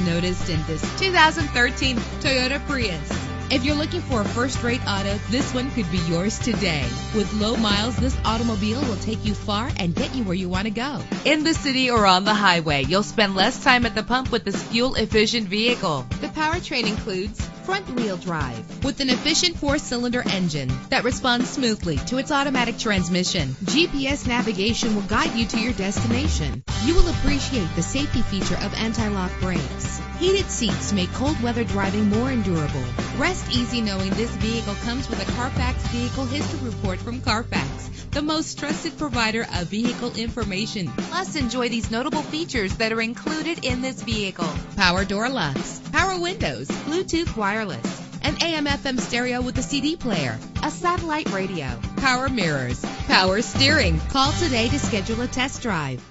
noticed in this 2013 Toyota Prius. If you're looking for a first-rate auto, this one could be yours today. With low miles, this automobile will take you far and get you where you want to go. In the city or on the highway, you'll spend less time at the pump with this fuel-efficient vehicle. The powertrain includes front-wheel drive with an efficient 4-cylinder engine that responds smoothly to its automatic transmission. GPS navigation will guide you to your destination. You will appreciate the safety feature of anti-lock brakes. Heated seats make cold weather driving more endurable. Rest easy knowing this vehicle comes with a Carfax Vehicle History Report from Carfax, the most trusted provider of vehicle information. Plus, enjoy these notable features that are included in this vehicle: power door locks, power windows, Bluetooth wireless, an AM/FM stereo with a CD player, a satellite radio, power mirrors, power steering. Call today to schedule a test drive.